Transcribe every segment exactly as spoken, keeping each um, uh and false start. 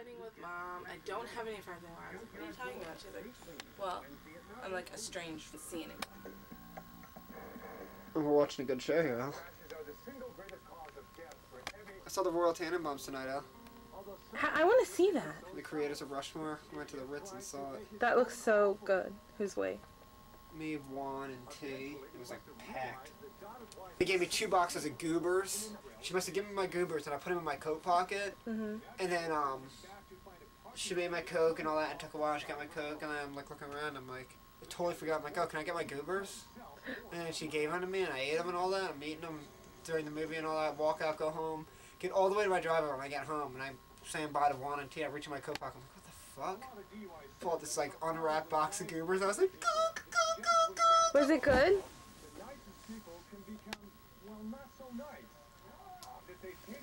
fighting with mom. I don't have any friends in life. What are you talking about? She's like, well, I'm like estranged from seeing it. We're watching a good show here, Al. I saw the Royal Tannenbaums tonight, Al. I, I want to see that. The creators of Rushmore went to the Ritz and saw it. That looks so good. Who's way? Me, Juan, and T. It was like packed. They gave me two boxes of goobers. She must have given me my goobers, and I put them in my coat pocket. Mm-hmm. And then um, she made my Coke and all that. It took a while. She got my Coke, and then I'm like looking around. I'm like, I totally forgot. I'm like, oh, can I get my goobers? And then she gave them to me, and I ate them and all that. I'm eating them during the movie and all that. Walk out, go home, get all the way to my driver when I get home, and I'm saying bye to Juan and T. I reach in my coat pocket. I'm like, what the fuck? Pull out this like unwrapped box of goobers. I was like, Coke, Coke, Coke, Coke. Was it good?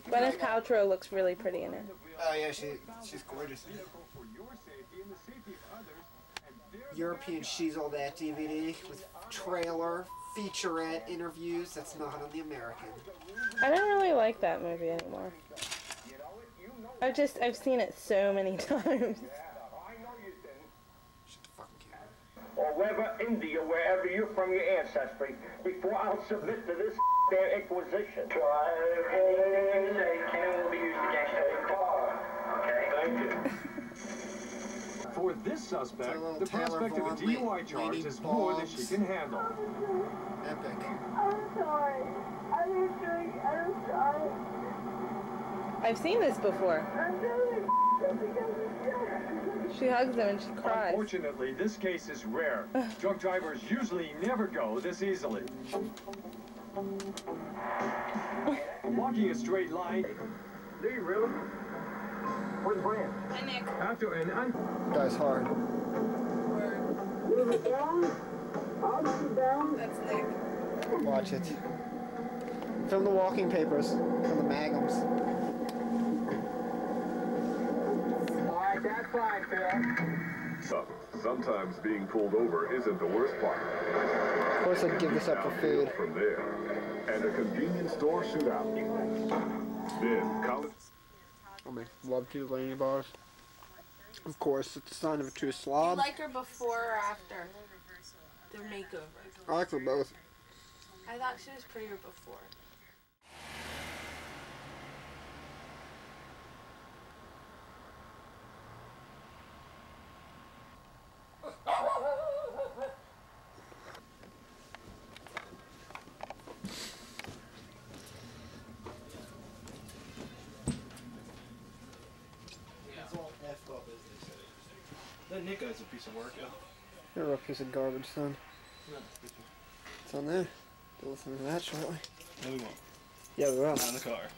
Gwyneth Paltrow looks really pretty in it. Oh yeah, she she's gorgeous. European She's All That D V D with trailer, featurette, interviews. That's not on the American. I don't really like that movie anymore. I've just I've seen it so many times. Or wherever India, wherever you're from your ancestry, before I'll submit to this their inquisition. For this suspect, the prospect of a D U I charge is more than she can handle. Epic. I'm sorry. I'm sorry. I'm sorry. I've seen this before. I'm sorry. She hugs them and she cries. Unfortunately, this case is rare. Drunk drivers usually never go this easily. Walking a straight line. Do you really? Where's Brand? Hi, Nick. After an un- That's hard. Word. down. I'll be down. That's Nick. Watch it. Film the walking papers. Film the Magnums. That's fine, Phil. Sometimes being pulled over isn't the worst part. Of course I'd give this up for food. From there, and a convenience store shootout. Then college... I mean, love two lady bars. Of course, it's a sign of a true slob. You like her before or after the makeover? I like her both. I thought she was prettier before. That Nick guy's a piece of work, yeah. You're a piece of garbage, son. No. It's on there. We'll listen to that shortly. No, we won't. Yeah, we will. Not in the car.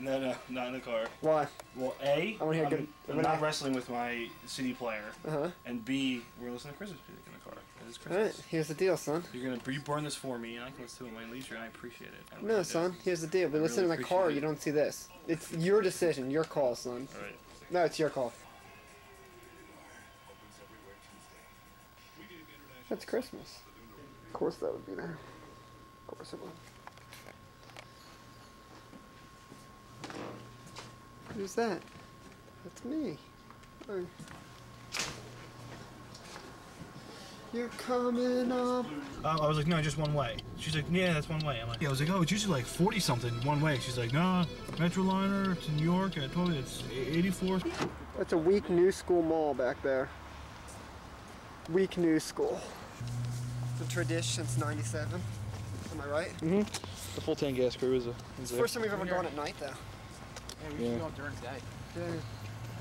no, no, not in the car. Why? Well, A, I hear I'm, good, I'm not I... wrestling with my C D player. Uh-huh. And B, we're listening to Christmas music in the car. It is Christmas. All right, here's the deal, son. You're going to you burn this for me, and I can listen to it in my leisure, and I appreciate it. I no, son, this. Here's the deal. We listen really in the car, it. You don't see this. It's your decision, your call, son. All right. No, it's your call. That's Christmas. Of course that would be there. Of course it would. Who's that? That's me. Hi. You're coming up. Uh, I was like, no, just one way. She's like, yeah, that's one way. I'm like, yeah, I was like, oh, it's usually like forty something one way. She's like, nah, Metroliner, it's in New York. I told you it's eighty-four. That's a weak new school mall back there. Weak new school. It's been tradition since ninety-seven. Am I right? Mm-hmm. The full tank gas crew is a. Is it's the first time we've ever gone at night, though. Yeah, we yeah. should go during the day. Yeah.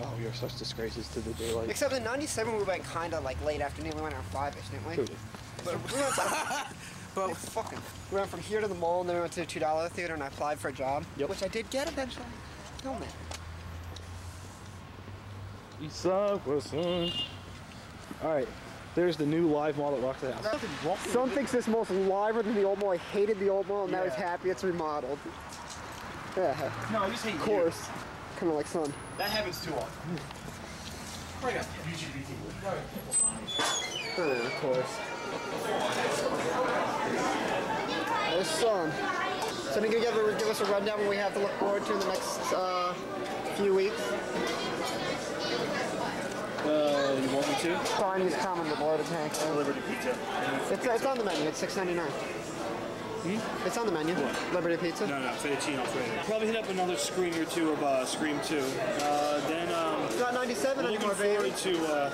Oh, we are such disgraces to the daylight. Except in ninety-seven, we went kind of like late afternoon. We went around five-ish, didn't we? Totally. But we went to, but fucking, we went from here to the mall, and then we went to the two dollar theater, and I applied for a job, yep. Which I did get eventually. No matter. East side, west side. All right. There's the new live mall that rocks the house. Some thinks this mall's liver than the old mall. I hated the old mall, and yeah. Now he's happy it's remodeled. Yeah. No, I just hate you. Of course. Kind of like sun. That happens too often. Right up. Oh, of course. There's sun. So you can give us a rundown when we have to look forward to in the next uh, few weeks. too? Fine is common, but more of a tank. So. Liberty Pizza. Yeah. It's, it's on the menu. It's six ninety-nine. Hmm? It's on the menu. What? Liberty Pizza? No, no, fettuccine alfredo. Probably hit up another screen or two of uh, Scream two. Uh, then, um... It's not ninety-seven anymore, baby. Looking forward to, uh...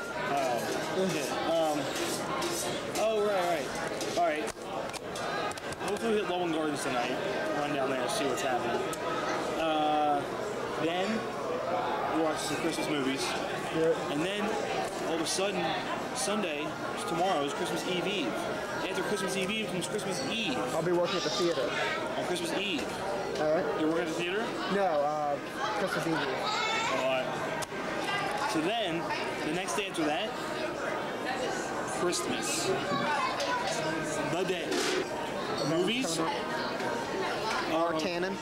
Oh, yeah. um, oh, right, right. All right. Hopefully we hit Lone Gardens tonight. Run down there and see what's happening. Uh, then, we watch some Christmas movies. Yep. And then, all of a sudden, Sunday, which tomorrow, is Christmas Eve Eve. After Christmas Eve Eve comes Christmas Eve. I'll be working at the theater. On Christmas Eve? Alright. You're working at the theater? No, uh, Christmas Eve Eve. Alright. So then, the next day after that, Christmas. The day. Movies? Our um, Tannen.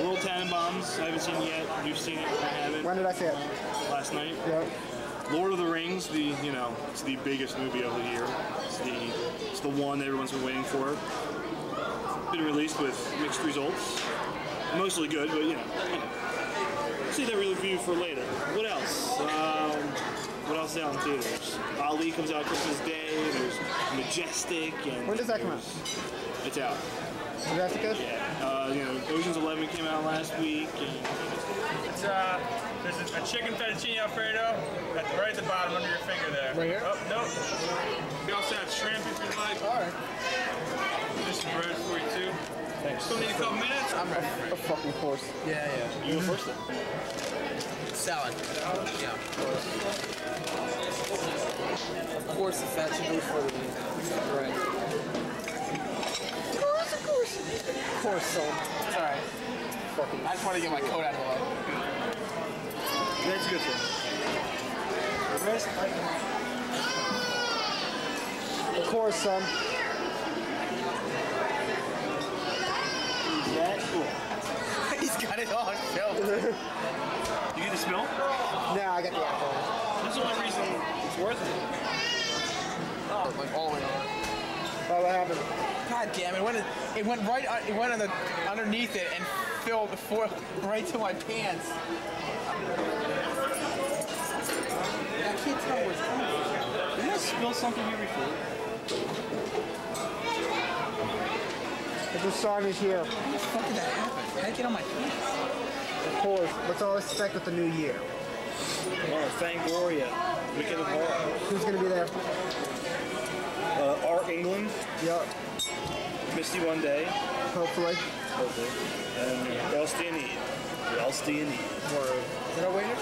Royal Tannenbaums, I haven't seen it yet. You've seen it, I haven't. When did I see it? Last night. Yep. Lord of the Rings, the you know, it's the biggest movie of the year. It's the it's the one that everyone's been waiting for. Been released with mixed results. Mostly good, but you know. You know. See that review for later. What else? Um, what else is out in theaters? Ali comes out Christmas Day. There's Majestic. And when does that come out? It's out. Majestic? Yeah. Uh, you know, Ocean's Eleven came out last week. And it's uh. There's a chicken fettuccine alfredo at the, right at the bottom under your finger there. Right here? Oh, nope. We also have shrimp if you'd like. All right. There's some bread for you too. Thanks. Still need a couple minutes? I'm ready. A fucking course. Yeah, yeah. You go first then. Salad. Salad? Yeah. Of course the fat should go for the bread. Of course, of course. Of course, so. It's all right. Fucking I just want to get my coat out of the way. That's a good thing. The rest, I can... Of course, son. Um, that cool. He's got it all on film. You get the smell? No, I got the apple. That's the only reason it's worth it. Oh, like all in all. Oh, what happened? God damn it! Went, it went right. On, it went on the underneath it and filled the fork right to my pants. I can't tell where it's coming from. Did you spill something here before? I just saw it here. How the fuck did that happen? How did it get on my pants? Of course. Let's all expect with the new year. Oh, thank Gloria. Weekend of Horror. Who's going to be there? Uh, Art England. Yep. Misty One Day. Hopefully. Hopefully. And yeah. What else do you need? What else do you need? Word. Is that a waiter?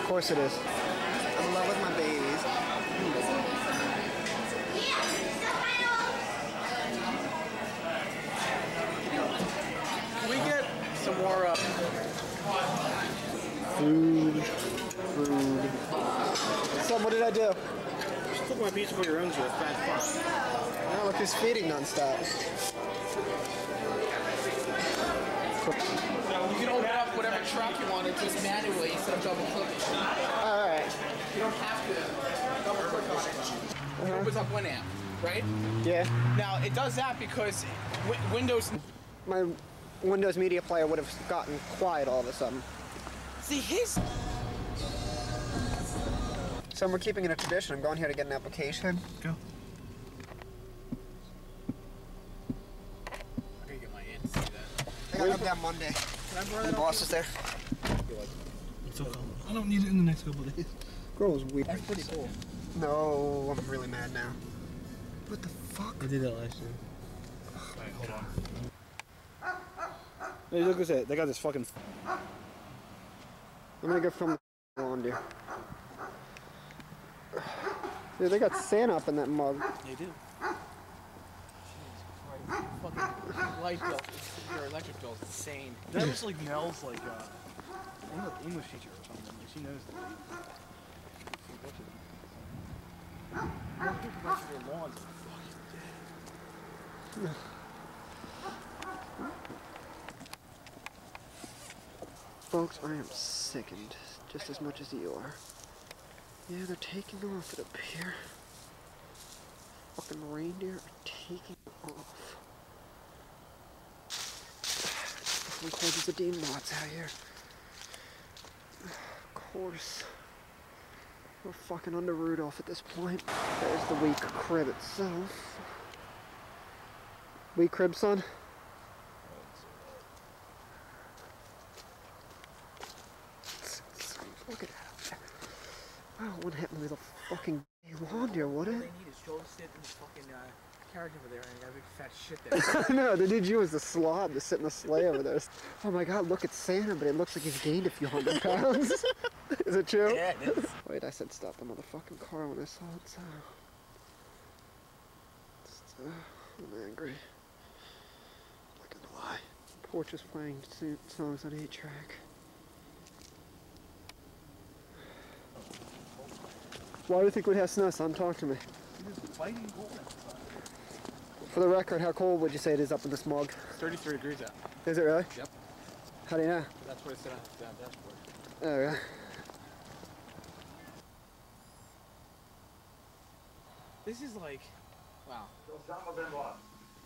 Of course it is. I'm in love with my babies. Can we get some more uh, food? Food. So what did I do? Just took my pizza for your own to a fat fuck. Now look who's feeding nonstop. You can open up whatever truck you want, it just manually instead of double clicking. Alright. You don't have to double click on it. Uh-huh. It opens up Winamp, right? Yeah. Now, it does that because Windows... My Windows Media Player would have gotten quiet all of a sudden. See, his... So we're keeping it a tradition. I'm going here to get an application. Go. I gotta get my aunt to see that. I gotta have that Monday. The boss is there. I don't need it in the next couple of days. Girl is weird. That's pretty cool. No, I'm really mad now. What the fuck? I did that last year. Alright, hold on. Hey, look what's that. They got this fucking. I'm gonna go from the lawn, dude. Dude, they got Santa up in that mug. They do. Fucking light bill, your electric bill is insane. That just like Mel's like uh, English teacher or something. Like she knows that. Most people go to their lawns and fucking dead. Folks, I am sickened just as much as you are. Yeah, they're taking off, it up here. Fucking reindeer are taking off. Fucking cold as the Dean Mods out here. Of course. We're fucking under Rudolph at this point. There's the wee crib itself. Wee crib, son? Look at that up there. Wow, it wouldn't happen with a fucking laundry, would it? All they need is Joel to sit in the fucking uh, carriage over there and got a big fat shit there. No, the dude you was the slob to sit in the sleigh over there. Oh my god, look, it's Santa, but it looks like he's gained a few hundred pounds. Is it true? Yeah, it is. Wait, I said stop the motherfucking car when I saw it. So. Just, uh, I'm angry. I'm not gonna lie. The porch is playing songs on eight track. Why do you think we'd have snow, son? Talk to me. It is biting cold outside. For the record, how cold would you say it is up in this mug? It's thirty-three degrees out. Is it really? Yep. How do you know? That's what it said on the dashboard. Oh, yeah. This is like, wow. Osama bin Laden.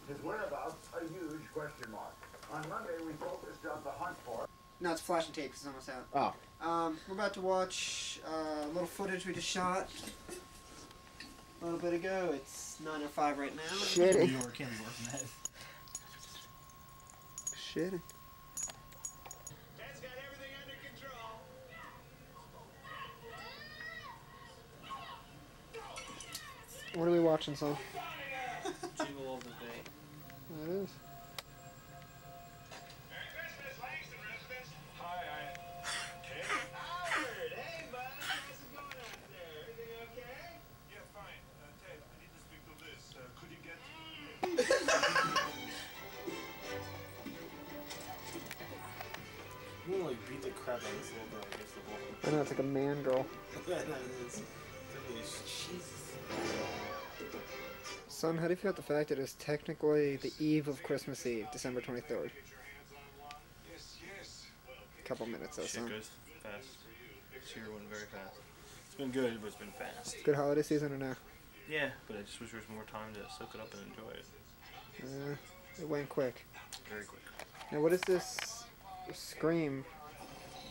His whereabouts, a huge question mark. On Monday, we focused on the hunt for. No, it's flashing tape because it's almost out. Oh. Um, we're about to watch uh, a little footage we just shot a little bit ago. It's nine oh five right now. Shitty. New York is working that. Shitty. Dad's got everything under control. What are we watching, son? Jingle of the Day. That is. I know, it's like a man girl. Son, how do you feel about the fact that it is technically the eve of Christmas Eve, December twenty-third? A couple minutes, though, son. Shit goes fast. This year went very fast. It's been good, but it's been fast. Good holiday season or no? Yeah, but I just wish there was more time to soak it up and enjoy it. Uh, it went quick. Very quick. Now, what is this Scream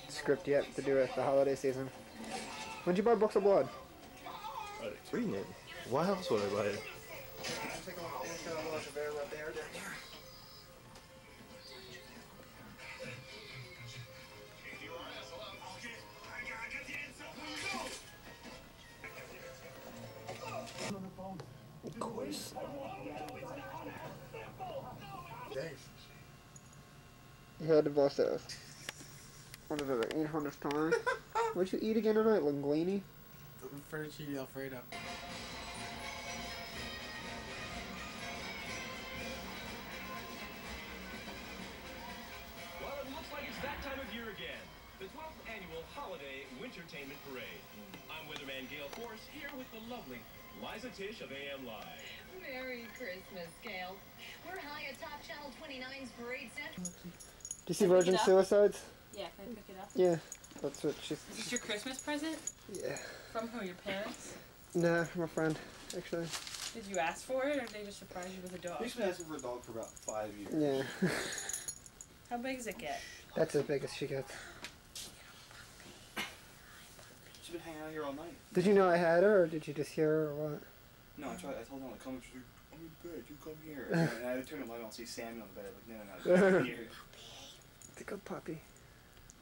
script yet to do with the holiday season? When'd you buy Books of Blood? I was reading it. Why else would I buy it? Of course. You had to bust it. What is it, the eight hundredth time? What'd you eat again tonight, linguine? Fettuccine Alfredo. Well, it looks like it's that time of year again. The twelfth annual Holiday Wintertainment Parade. I'm weatherman Gale Force, here with the lovely Liza Tish of A M Live. Merry Christmas, Gale. We're high atop Channel twenty-nine's parade center. Do you see Virgin Suicides? Yeah, can I pick it up? Yeah, that's what she's... Is this your Christmas present? Yeah. From who, your parents? Nah, from a friend, actually. Did you ask for it, or did they just surprise you with a dog? We've been asking for a dog for about five years. Yeah. How big does it get? That's as big as she gets. She's been hanging out here all night. Did you know I had her, or did you just hear her, or what? No, I tried. I told her to come. She's like, I'm in bed, you come here. And I would turn the light on and see Sammy on the bed. I'm like, no, no, no, come here. It's a good puppy.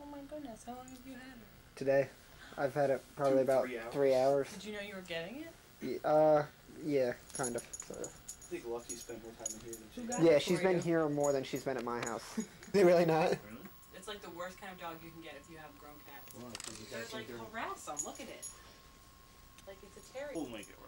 Oh my goodness, how long have you had it? Today. I've had it probably Two, about three hours. three hours. Did you know you were getting it? Yeah, uh, yeah, kind of. So. I think Lucky spent more time in here than she did. Yeah, she's been you. here more than she's been at my house. They really not? Really? It's like the worst kind of dog you can get if you have grown cats. Well, you They're like, harass them, look at it. Like it's a terrier. We'll make it right.